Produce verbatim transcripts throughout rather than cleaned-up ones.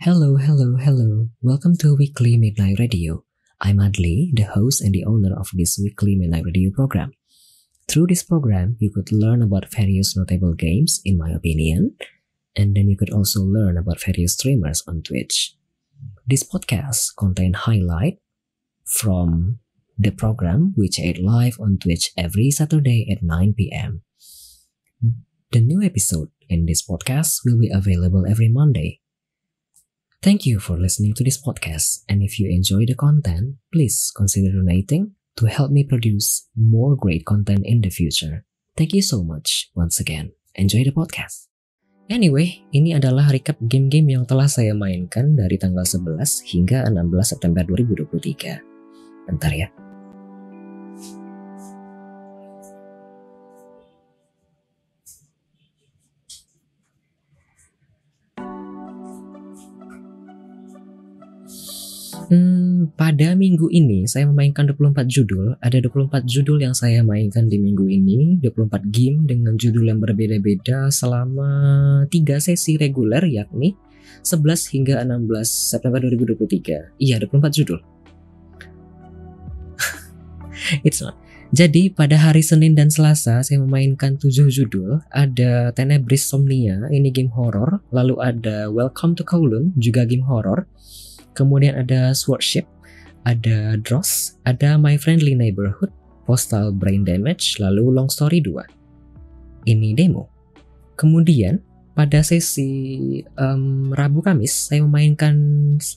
Hello, hello, hello. Welcome to Weekly Midnight Radio. I'm Adli, the host and the owner of this Weekly Midnight Radio program. Through this program, you could learn about various notable games, in my opinion, and then you could also learn about various streamers on Twitch. This podcast contains highlights from the program, which aired live on Twitch every Saturday at nine p m The new episode in this podcast will be available every Monday. Thank you for listening to this podcast, and if you enjoy the content, please consider donating to help me produce more great content in the future. Thank you so much once again. Enjoy the podcast. Anyway, ini adalah recap game-game yang telah saya mainkan dari tanggal sebelas hingga enam belas September dua ribu dua puluh tiga. Bentar ya. Hmm, pada minggu ini saya memainkan dua puluh empat judul. Ada dua puluh empat judul yang saya mainkan di minggu ini, dua puluh empat game dengan judul yang berbeda-beda selama tiga sesi reguler, yakni sebelas hingga enam belas September dua ribu dua puluh tiga. Iya, dua puluh empat judul. It's not. Jadi pada hari Senin dan Selasa saya memainkan tujuh judul. Ada Tenebris Somnia, ini game horror. Lalu ada Welcome to Kowloon, juga game horror. Kemudian ada Swordship, ada Dros, ada My Friendly Neighborhood, Postal Brain Damage, lalu Long Story dua. Ini demo. Kemudian pada sesi um, Rabu-Kamis saya memainkan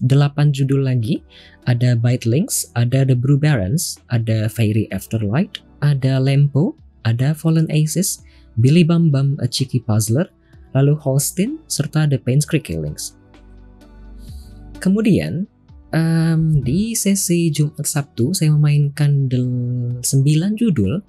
delapan judul lagi. Ada Byte Links, ada The Brew Barons, ada Fairy Afterlight, ada Lempo, ada Fallen Aces, Billy Bumbum A Cheeky Puzzler, lalu Holstein, serta The Painscreek Killings. Kemudian um, di sesi Jumat Sabtu saya memainkan sembilan judul.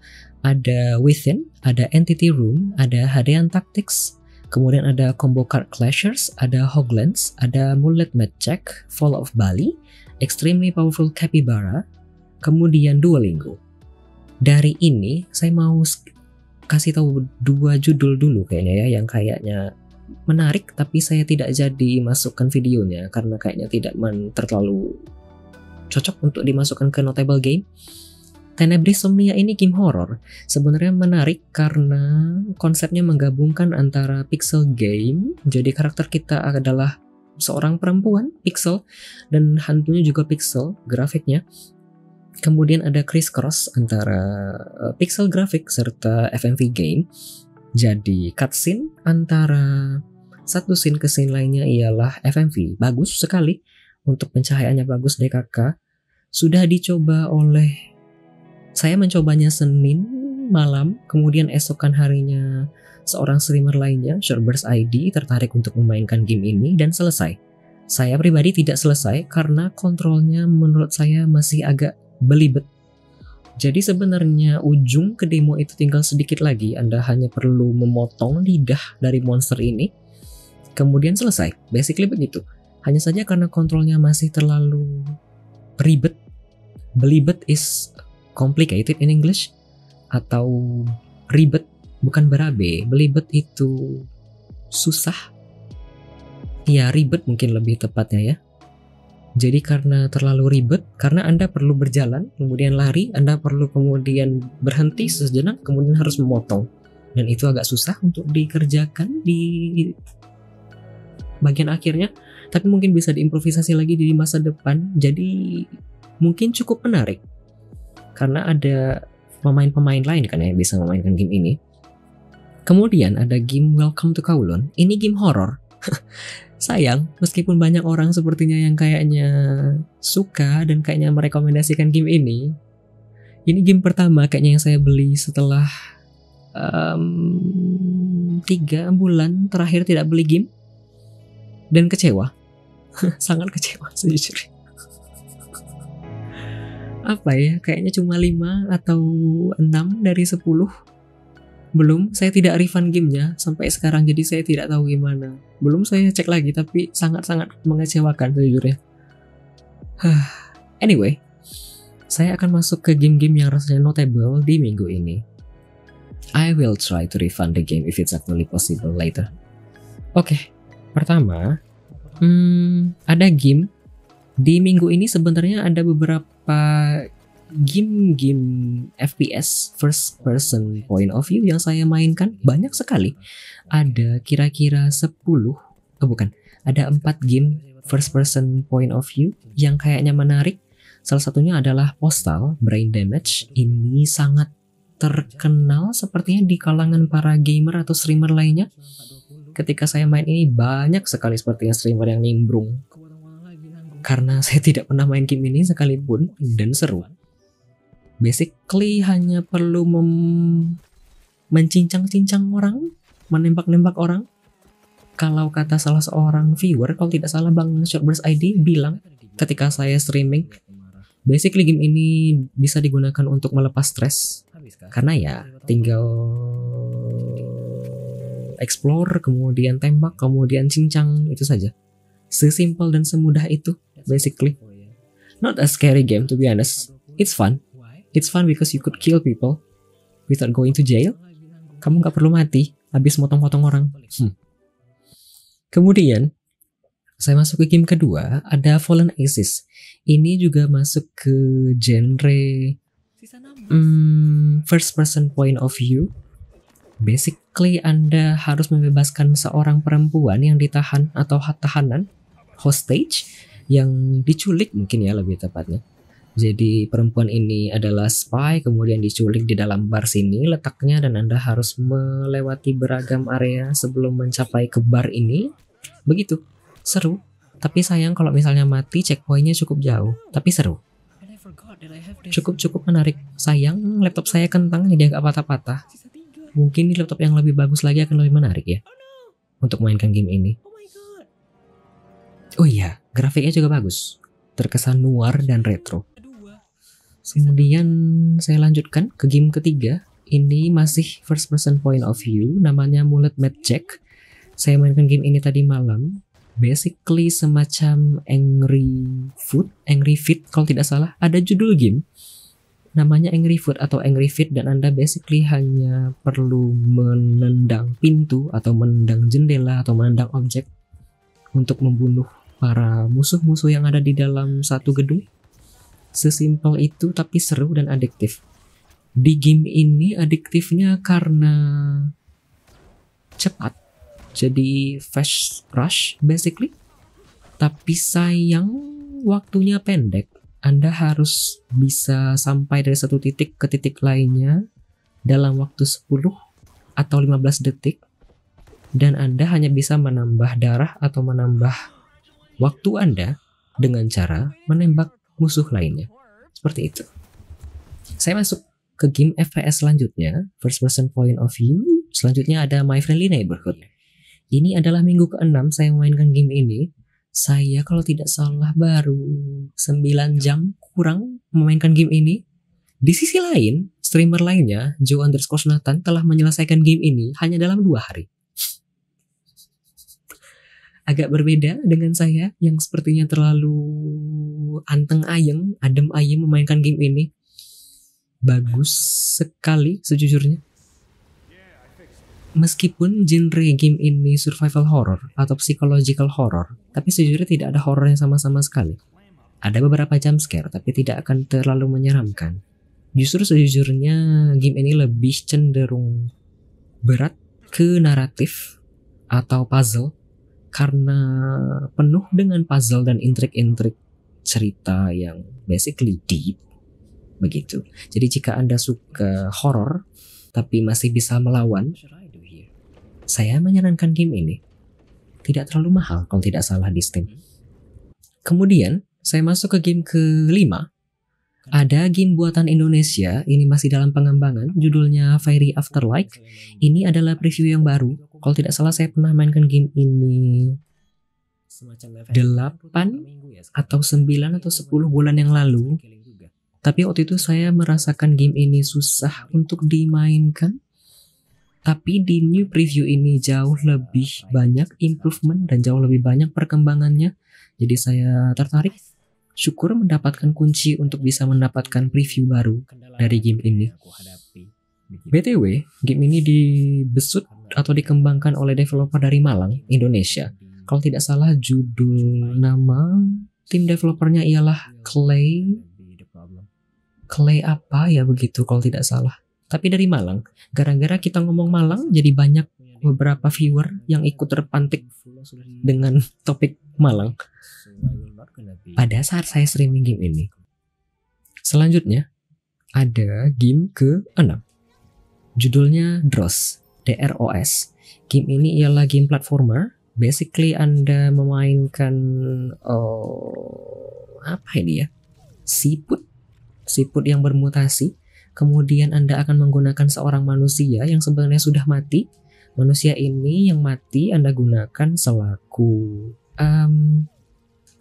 Ada Within, ada Entity Room, ada Hadean Tactics, kemudian ada Combo Card Clashers, ada Hoglands, ada Bullet Mad Jack, Fall of Bali, Extremely Powerful Capybara, kemudian Duolingo. Dari ini saya mau kasih tahu dua judul dulu kayaknya ya, yang kayaknya menarik tapi saya tidak jadi masukkan videonya karena kayaknya tidak men- terlalu cocok untuk dimasukkan ke notable game. Tenebris Somnia ini game horror, sebenarnya menarik karena konsepnya menggabungkan antara pixel game, jadi karakter kita adalah seorang perempuan pixel dan hantunya juga pixel grafiknya. Kemudian ada criss-cross antara pixel grafik serta F M V game. Jadi cutscene antara satu scene ke scene lainnya ialah F M V. Bagus sekali, untuk pencahayaannya bagus D K K. Sudah dicoba oleh, saya mencobanya Senin malam, kemudian esokan harinya seorang streamer lainnya, Shortburst I D, tertarik untuk memainkan game ini dan selesai. Saya pribadi tidak selesai karena kontrolnya menurut saya masih agak belibet. Jadi sebenarnya ujung ke demo itu tinggal sedikit lagi, Anda hanya perlu memotong lidah dari monster ini, kemudian selesai. Basically begitu. Hanya saja karena kontrolnya masih terlalu ribet, belibet is complicated in English, atau ribet bukan berabe, belibet itu susah. Ya, ribet mungkin lebih tepatnya ya. Jadi karena terlalu ribet, karena Anda perlu berjalan, kemudian lari, Anda perlu kemudian berhenti sejenak, kemudian harus memotong. Dan itu agak susah untuk dikerjakan di bagian akhirnya, tapi mungkin bisa diimprovisasi lagi di masa depan. Jadi mungkin cukup menarik, karena ada pemain-pemain lain kan yang bisa memainkan game ini. Kemudian ada game Welcome to Kowloon, ini game horror. Sayang, meskipun banyak orang sepertinya yang kayaknya suka dan kayaknya merekomendasikan game ini, ini game pertama kayaknya yang saya beli setelah um, tiga bulan terakhir tidak beli game dan kecewa. Sangat kecewa sejujurnya. Apa ya, kayaknya cuma lima atau enam dari sepuluh. Belum, saya tidak refund gamenya sampai sekarang, jadi saya tidak tahu gimana. Belum saya cek lagi, tapi sangat-sangat mengecewakan sejujurnya. Anyway, saya akan masuk ke game-game yang rasanya notable di minggu ini. I will try to refund the game if it's actually possible later. Oke, okay, pertama hmm, ada game di minggu ini. Sebenarnya ada beberapa game-game F P S first person point of view yang saya mainkan, banyak sekali. Ada kira-kira sepuluh, oh bukan, ada empat game first person point of view yang kayaknya menarik. Salah satunya adalah Postal Brain Damage. Ini sangat terkenal sepertinya di kalangan para gamer atau streamer lainnya. Ketika saya main ini banyak sekali sepertinya streamer yang nimbrung. Karena saya tidak pernah main game ini sekalipun, dan seru. Basically hanya perlu mencincang-cincang orang, menembak-nembak orang. Kalau kata salah seorang viewer, kalau tidak salah Bang Shortburst I D bilang ketika saya streaming, basically game ini bisa digunakan untuk melepas stres. Karena ya tinggal explore, kemudian tembak, kemudian cincang, itu saja. Sesimpel dan semudah itu, basically. Not a scary game, to be honest. It's fun. It's fun because you could kill people without going to jail. Kamu nggak perlu mati habis motong-motong orang. Hmm. Kemudian, saya masuk ke game kedua, ada Fallen Aces. Ini juga masuk ke genre hmm, first person point of view. Basically, Anda harus membebaskan seorang perempuan yang ditahan atau tahanan, hostage, yang diculik mungkin ya lebih tepatnya. Jadi perempuan ini adalah spy, kemudian diculik di dalam bar sini letaknya, dan Anda harus melewati beragam area sebelum mencapai ke bar ini. Begitu, seru. Tapi sayang kalau misalnya mati, checkpointnya cukup jauh, tapi seru. Cukup-cukup menarik. Sayang, laptop saya kentang jadi agak patah-patah. Mungkin di laptop yang lebih bagus lagi akan lebih menarik ya, untuk mainkan game ini. Oh iya, grafiknya juga bagus. Terkesan noir dan retro. Kemudian saya lanjutkan ke game ketiga. Ini masih first person point of view. Namanya Bullet Mad Jack. Saya mainkan game ini tadi malam. Basically semacam Angry Food, Angry Fit kalau tidak salah. Ada judul game namanya Angry Food atau Angry Fit, dan Anda basically hanya perlu menendang pintu atau menendang jendela atau menendang objek untuk membunuh para musuh-musuh yang ada di dalam satu gedung. Sesimpel itu, tapi seru dan adiktif. Di game ini adiktifnya karena cepat, jadi fast rush basically. Tapi sayang waktunya pendek. Anda harus bisa sampai dari satu titik ke titik lainnya dalam waktu sepuluh atau lima belas detik. Dan Anda hanya bisa menambah darah atau menambah waktu Anda dengan cara menembak musuh lainnya. Seperti itu. Saya masuk ke game F P S selanjutnya, first person point of view. Selanjutnya ada My Friendly Neighborhood. Ini adalah minggu keenam saya memainkan game ini. Saya kalau tidak salah baru sembilan jam kurang memainkan game ini. Di sisi lain, streamer lainnya, Joe_Nathan, telah menyelesaikan game ini hanya dalam dua hari. Agak berbeda dengan saya yang sepertinya terlalu anteng ayem, adem ayem memainkan game ini. Bagus sekali sejujurnya. Meskipun genre game ini survival horror atau psychological horror, tapi sejujurnya tidak ada horornya sama-sama sekali. Ada beberapa jump scare, tapi tidak akan terlalu menyeramkan. Justru sejujurnya game ini lebih cenderung berat ke naratif atau puzzle, karena penuh dengan puzzle dan intrik-intrik cerita yang basically deep. Begitu. Jadi jika Anda suka horror tapi masih bisa melawan, saya menyarankan game ini. Tidak terlalu mahal kalau tidak salah di Steam. Kemudian saya masuk ke game kelima. Ada game buatan Indonesia, ini masih dalam pengembangan, judulnya Fiery Afterlight. Ini adalah preview yang baru. Kalau tidak salah saya pernah mainkan game ini delapan atau sembilan atau sepuluh bulan yang lalu. Tapi waktu itu saya merasakan game ini susah untuk dimainkan. Tapi di new preview ini jauh lebih banyak improvement dan jauh lebih banyak perkembangannya. Jadi saya tertarik. Syukur mendapatkan kunci untuk bisa mendapatkan preview baru dari game ini. B T W, game ini dibesut atau dikembangkan oleh developer dari Malang, Indonesia. Kalau tidak salah judul nama tim developernya ialah Clay Clay apa ya begitu kalau tidak salah. Tapi dari Malang, gara-gara kita ngomong Malang jadi banyak beberapa viewer yang ikut terpantik dengan topik Malang pada saat saya streaming game ini. Selanjutnya ada game ke enam, judulnya Dros, D R O S. Game ini ialah game platformer. Basically Anda memainkan oh, apa ini ya, siput siput yang bermutasi. Kemudian Anda akan menggunakan seorang manusia yang sebenarnya sudah mati. Manusia ini yang mati Anda gunakan selaku um,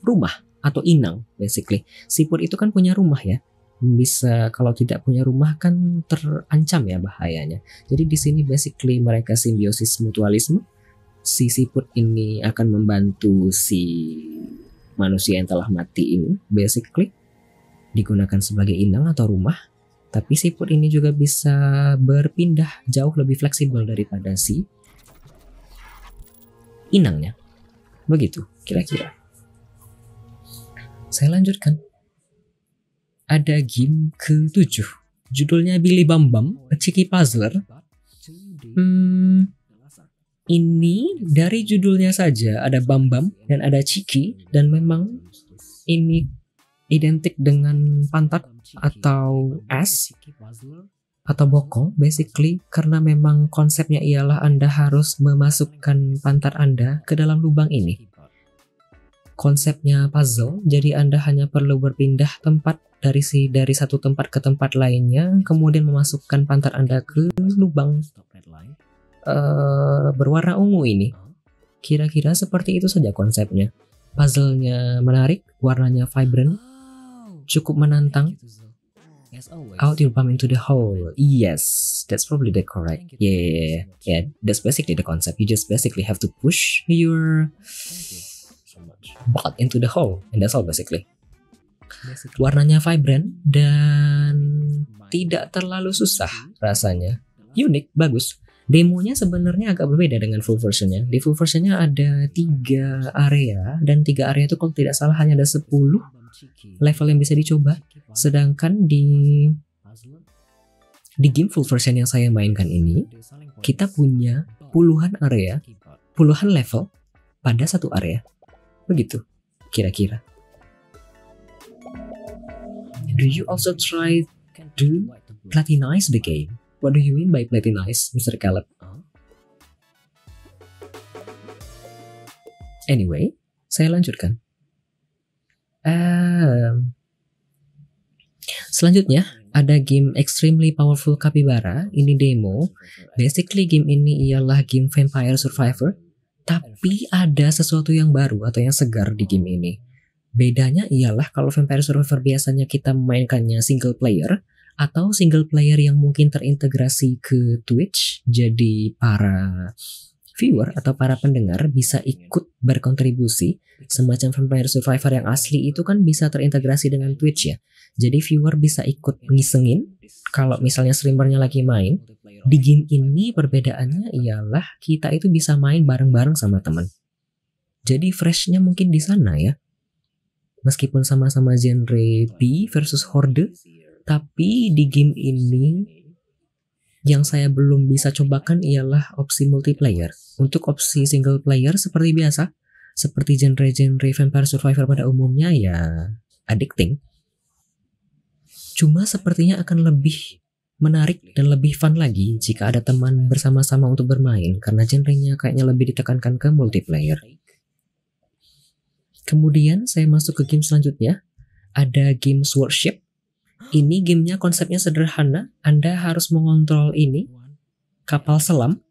rumah atau inang basically. Siput itu kan punya rumah ya. Bisa kalau tidak punya rumah kan terancam ya bahayanya. Jadi di sini basically mereka simbiosis mutualisme. Si siput ini akan membantu si manusia yang telah mati ini basically digunakan sebagai inang atau rumah. Tapi siput ini juga bisa berpindah, jauh lebih fleksibel daripada si inangnya. Begitu, kira-kira. Saya lanjutkan. Ada game ke tujuh. Judulnya Billy Bumbum A Cheeky Puzzler. Hmm, ini dari judulnya saja ada Bumbum dan ada Cheeky. Dan memang ini identik dengan pantat atau ass atau bokong basically, karena memang konsepnya ialah Anda harus memasukkan pantat Anda ke dalam lubang ini. Konsepnya puzzle, jadi Anda hanya perlu berpindah tempat dari si dari satu tempat ke tempat lainnya, kemudian memasukkan pantat Anda ke lubang uh, berwarna ungu ini. Kira-kira seperti itu saja konsepnya. Puzzle-nya menarik, warnanya vibrant, cukup menantang. Out you bump into the hole. Yes, that's probably the correct. Yeah, yeah, that's basically the concept. You just basically have to push your butt into the hole, and that's all basically. Warnanya vibrant dan tidak terlalu susah rasanya. Unik, bagus. Demonya sebenarnya agak berbeda dengan full versionnya. Di full versionnya ada tiga area, dan tiga area itu kalau tidak salah hanya ada sepuluh level yang bisa dicoba. Sedangkan di di game full version yang saya mainkan ini, kita punya puluhan area, puluhan level pada satu area. Begitu, kira-kira. Do you also try to platinize the game? What do you mean by platinize, Mister Caleb? Anyway, saya lanjutkan. Um, selanjutnya, ada game Extremely Powerful Capybara. Ini demo. Basically, game ini ialah game Vampire Survivor. Tapi ada sesuatu yang baru atau yang segar di game ini. Bedanya ialah kalau Vampire Survivor biasanya kita memainkannya single player, atau single player yang mungkin terintegrasi ke Twitch, jadi para viewer atau para pendengar bisa ikut berkontribusi. Semacam Vampire Survivor yang asli itu kan bisa terintegrasi dengan Twitch ya, jadi viewer bisa ikut ngisengin kalau misalnya streamernya lagi main. Di game ini perbedaannya ialah kita itu bisa main bareng-bareng sama teman, jadi freshnya mungkin di sana ya. Meskipun sama-sama genre P versus Horde, tapi di game ini yang saya belum bisa cobakan ialah opsi multiplayer. Untuk opsi single player seperti biasa, seperti genre-genre Vampire Survivor pada umumnya ya addicting. Cuma sepertinya akan lebih menarik dan lebih fun lagi jika ada teman bersama-sama untuk bermain, karena genre-nya kayaknya lebih ditekankan ke multiplayer. Kemudian saya masuk ke game selanjutnya. Ada game Swordship. Ini gamenya konsepnya sederhana. Anda harus mengontrol ini kapal selam,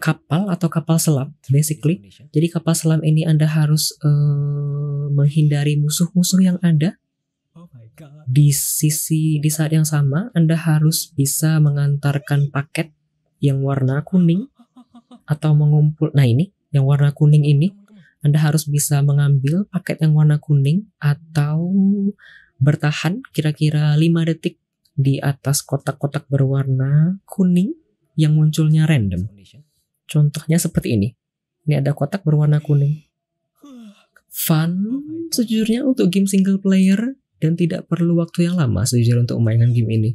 kapal atau kapal selam basically. Jadi kapal selam ini Anda harus uh, menghindari musuh-musuh yang ada. Di sisi di saat yang sama Anda harus bisa mengantarkan paket yang warna kuning atau mengumpul. Nah ini yang warna kuning ini Anda harus bisa mengambil paket yang warna kuning atau bertahan kira-kira lima detik di atas kotak-kotak berwarna kuning yang munculnya random. Contohnya seperti ini. Ini ada kotak berwarna kuning. Fun sejujurnya untuk game single player dan tidak perlu waktu yang lama sejujurnya untuk mainan game ini.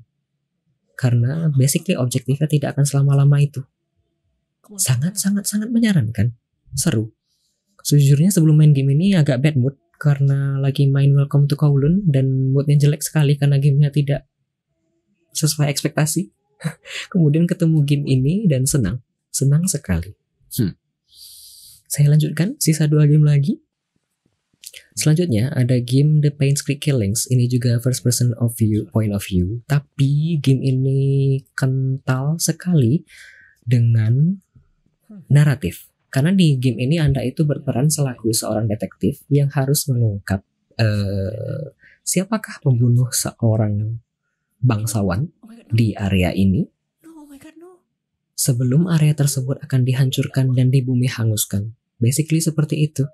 Karena basically objektifnya tidak akan selama-lama itu. Sangat-sangat-sangat menyarankan. Seru. Sejujurnya sebelum main game ini agak bad mood karena lagi main Welcome to Kowloon dan moodnya jelek sekali karena gamenya tidak sesuai ekspektasi. Kemudian ketemu game ini dan senang. Senang sekali. Hmm. Saya lanjutkan, sisa dua game lagi. Selanjutnya ada game The Painscreek Killings. Ini juga first person of view, point of view. Tapi game ini kental sekali dengan naratif. Karena di game ini Anda itu berperan selaku seorang detektif yang harus mengungkap uh, siapakah pembunuh seorang bangsawan di area ini sebelum area tersebut akan dihancurkan dan di bumi hanguskan. Basically seperti itu.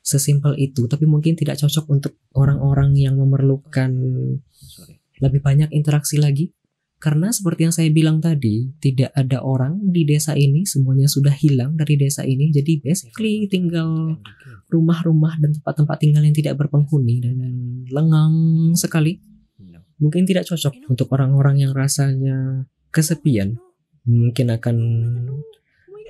Sesimpel itu, tapi mungkin tidak cocok untuk orang-orang yang memerlukan lebih banyak interaksi lagi. Karena seperti yang saya bilang tadi, tidak ada orang di desa ini, semuanya sudah hilang dari desa ini. Jadi basically tinggal rumah-rumah dan tempat-tempat tinggal yang tidak berpenghuni dan lengang sekali. Mungkin tidak cocok untuk orang-orang yang rasanya kesepian. Mungkin akan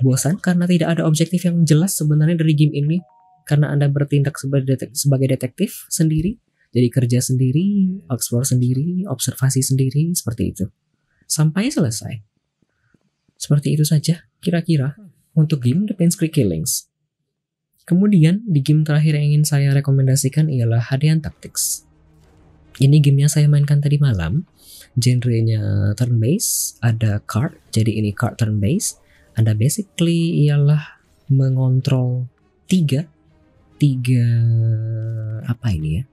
bosan karena tidak ada objektif yang jelas sebenarnya dari game ini. Karena Anda bertindak sebagai detektif sendiri. Jadi kerja sendiri, explore sendiri, observasi sendiri, seperti itu. Sampai selesai. Seperti itu saja, kira-kira, untuk game The Painscreek Killings. Kemudian, di game terakhir yang ingin saya rekomendasikan ialah Hadean Tactics. Ini gamenya saya mainkan tadi malam. Genrenya turn-based, ada card, jadi ini card turn-based. Anda basically ialah mengontrol tiga, tiga, apa ini ya?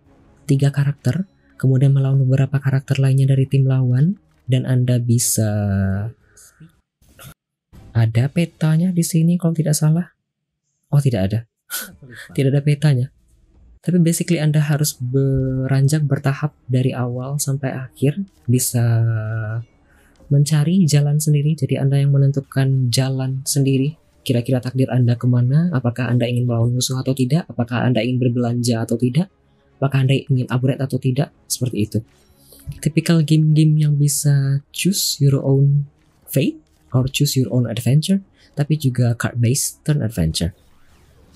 tiga karakter, kemudian melawan beberapa karakter lainnya dari tim lawan, dan Anda bisa ada petanya di sini kalau tidak salah. Oh, tidak ada. Tidak ada petanya. Tapi basically Anda harus beranjak bertahap dari awal sampai akhir, bisa mencari jalan sendiri, jadi Anda yang menentukan jalan sendiri. Kira-kira takdir Anda kemana, apakah Anda ingin melawan musuh atau tidak, apakah Anda ingin berbelanja atau tidak, apakah Anda ingin upgrade atau tidak, seperti itu. Typical game-game yang bisa choose your own fate or choose your own adventure, tapi juga card-based turn adventure.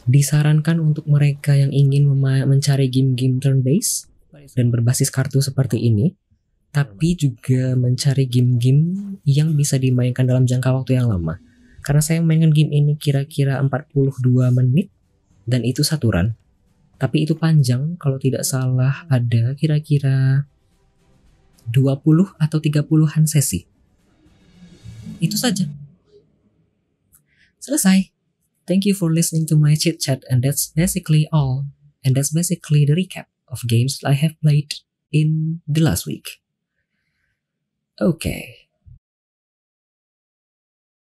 Disarankan untuk mereka yang ingin mencari game-game turn-based dan berbasis kartu seperti ini, tapi juga mencari game-game yang bisa dimainkan dalam jangka waktu yang lama. Karena saya mainkan game ini kira-kira empat puluh dua menit dan itu satu run. Tapi itu panjang, kalau tidak salah ada kira-kira dua puluh atau tiga puluhan sesi. Itu saja. Selesai. Thank you for listening to my chit chat, and that's basically all. And that's basically the recap of games I have played in the last week. Okay.